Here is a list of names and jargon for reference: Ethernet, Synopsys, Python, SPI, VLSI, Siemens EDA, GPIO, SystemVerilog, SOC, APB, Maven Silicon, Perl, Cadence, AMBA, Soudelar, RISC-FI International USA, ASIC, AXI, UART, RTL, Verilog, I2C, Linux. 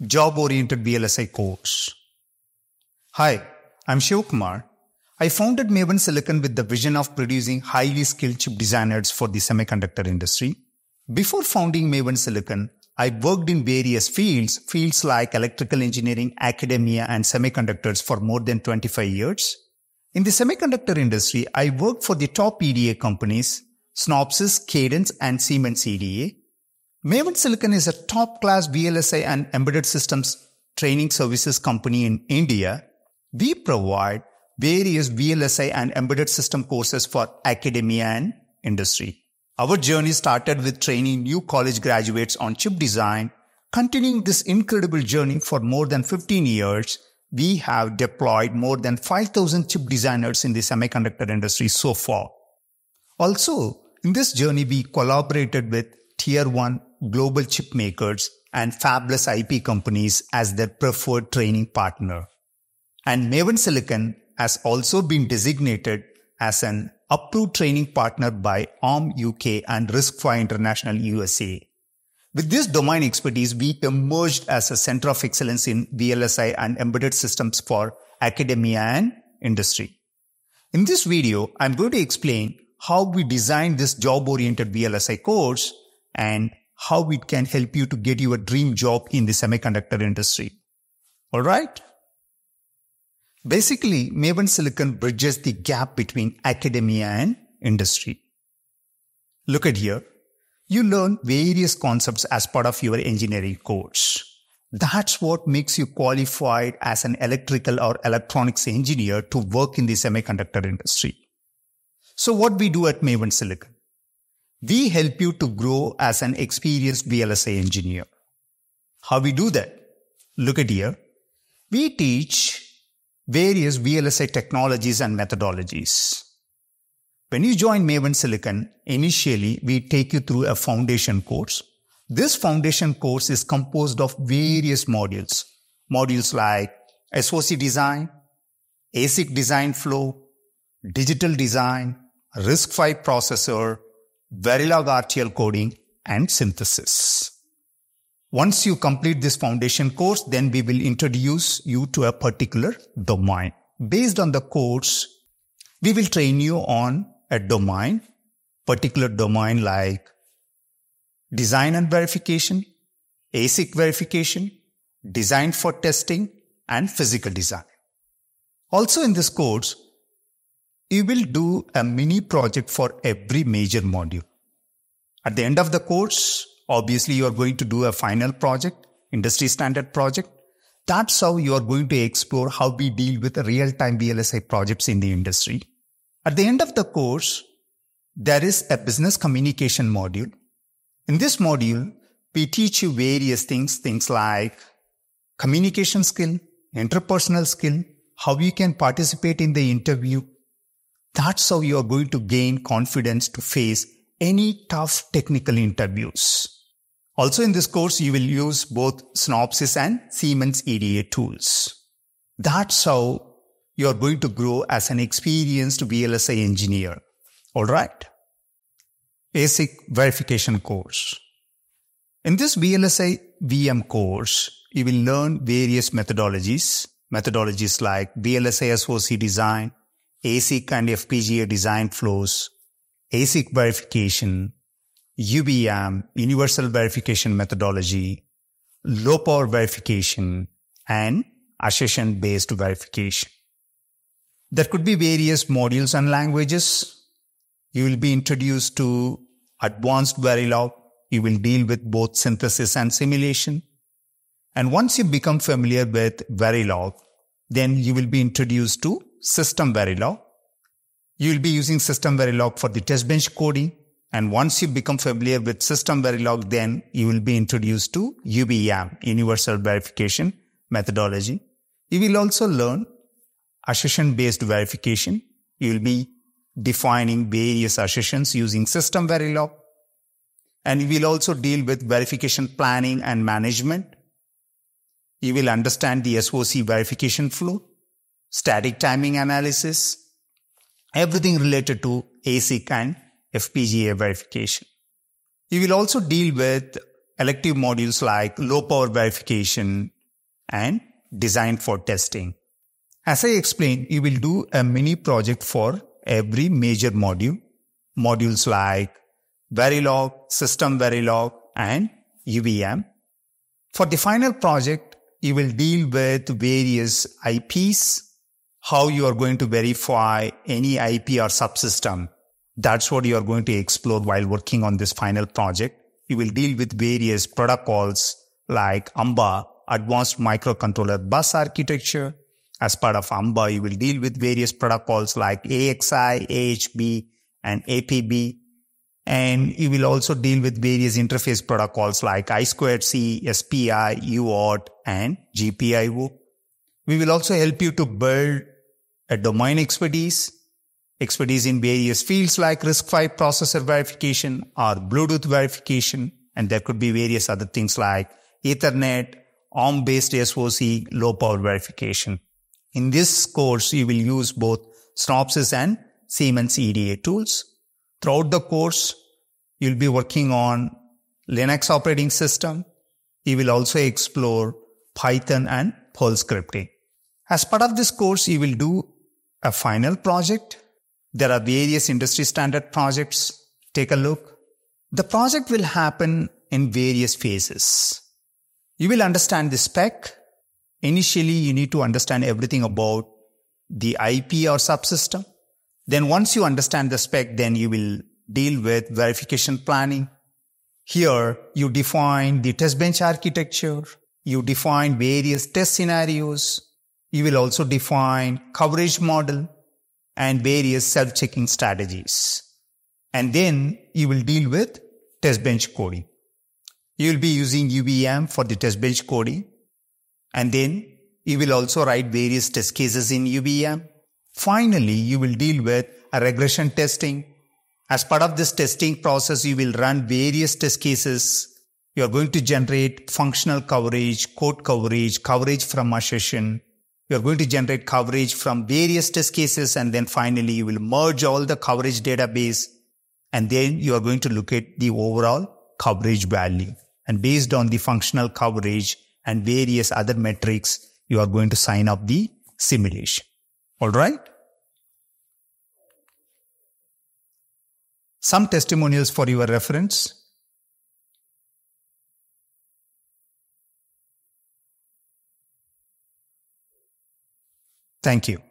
Job-Oriented VLSI course. Hi, I'm Sivakumar. I founded Maven Silicon with the vision of producing highly skilled chip designers for the semiconductor industry. Before founding Maven Silicon, I worked in various fields like electrical engineering, academia, and semiconductors for more than 25 years. In the semiconductor industry, I worked for the top EDA companies, Synopsys, Cadence, and Siemens EDA. Maven Silicon is a top-class VLSI and embedded systems training services company in India. We provide various VLSI and embedded system courses for academia and industry. Our journey started with training new college graduates on chip design. Continuing this incredible journey for more than 15 years, we have deployed more than 5,000 chip designers in the semiconductor industry so far. Also, in this journey, we collaborated with Tier 1 global chip makers and fabless IP companies as their preferred training partner. And Maven Silicon has also been designated as an approved training partner by ARM UK and RISC-FI International USA. With this domain expertise, we emerged as a center of excellence in VLSI and embedded systems for academia and industry. In this video, I'm going to explain how we designed this job-oriented VLSI course and how it can help you to get your dream job in the semiconductor industry. All right? Basically, Maven Silicon bridges the gap between academia and industry. Look at here. You learn various concepts as part of your engineering course. That's what makes you qualified as an electrical or electronics engineer to work in the semiconductor industry. So what we do at Maven Silicon? We help you to grow as an experienced VLSI engineer. How we do that? Look at here. We teach various VLSI technologies and methodologies. When you join Maven Silicon, initially we take you through a foundation course. This foundation course is composed of various modules. Modules like SoC design, ASIC design flow, digital design, RISC-FI processor, Verilog RTL coding, and synthesis. Once you complete this foundation course, then we will introduce you to a particular domain. Based on the course, we will train you on a domain, particular domain like design and verification, ASIC verification, design for testing, and physical design. Also in this course, you will do a mini project for every major module. At the end of the course, obviously, you are going to do a final project, industry standard project. That's how you are going to explore how we deal with real-time VLSI projects in the industry. At the end of the course, there is a business communication module. In this module, we teach you various things like communication skill, interpersonal skill, how you can participate in the interview. That's how you are going to gain confidence to face any tough technical interviews. Also in this course, you will use both Synopsys and Siemens EDA tools. That's how you are going to grow as an experienced VLSI engineer. All right. ASIC verification course. In this VLSI VM course, you will learn various methodologies like VLSI SoC design, ASIC and FPGA design flows, ASIC verification, UVM, universal verification methodology, low power verification, and accession based verification. There could be various modules and languages. You will be introduced to advanced Verilog. You will deal with both synthesis and simulation. And once you become familiar with Verilog, then you will be introduced to SystemVerilog. You will be using SystemVerilog for the test bench coding. And once you become familiar with SystemVerilog, then you will be introduced to UVM, universal verification methodology. You will also learn accession-based verification. You will be defining various accessions using SystemVerilog. And you will also deal with verification planning and management. You will understand the SoC verification flow, static timing analysis, everything related to ASIC and FPGA verification. You will also deal with elective modules like low power verification and design for testing. As I explained, you will do a mini project for every major module. Modules like Verilog, SystemVerilog, and UVM. For the final project, you will deal with various IPs, how you are going to verify any IP or subsystem. That's what you are going to explore while working on this final project. You will deal with various protocols like AMBA, Advanced Microcontroller Bus Architecture. As part of AMBA, you will deal with various protocols like AXI, AHB, and APB. And you will also deal with various interface protocols like I2C, SPI, UART, and GPIO. We will also help you to build a domain expertise in various fields like RISC-V processor verification or Bluetooth verification. And there could be various other things like Ethernet, ARM-based SOC, low-power verification. In this course, you will use both Synopsys and Siemens EDA tools. Throughout the course, you'll be working on Linux operating system. You will also explore Python and Perl scripting. As part of this course, you will do a final project. There are various industry standard projects. Take a look. The project will happen in various phases. You will understand the spec. Initially, you need to understand everything about the IP or subsystem. Then once you understand the spec, then you will deal with verification planning. Here, you define the test bench architecture. You define various test scenarios. You will also define coverage model and various self-checking strategies. And then you will deal with test bench coding. You will be using UVM for the test bench coding. And then you will also write various test cases in UVM. Finally, you will deal with a regression testing. As part of this testing process, you will run various test cases. You are going to generate functional coverage, code coverage, coverage from assertion. You are going to generate coverage from various test cases, and then finally you will merge all the coverage database, and then you are going to look at the overall coverage value. And based on the functional coverage and various other metrics, you are going to sign up the simulation. All right. Some testimonials for your reference. Thank you.